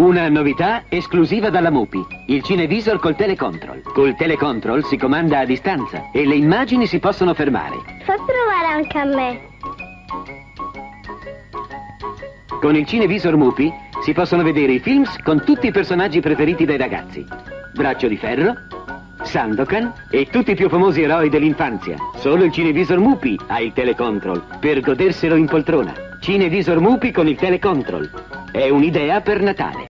Una novità esclusiva dalla Mupi, il Cinevisor col Telecontrol. Col Telecontrol si comanda a distanza e le immagini si possono fermare. Fa provare anche a me. Con il Cinevisor Mupi si possono vedere i films con tutti i personaggi preferiti dai ragazzi. Braccio di ferro, Sandokan e tutti i più famosi eroi dell'infanzia. Solo il Cinevisor Mupi ha il Telecontrol per goderselo in poltrona. Cinevisor Mupi con il Telecontrol. È un'idea per Natale.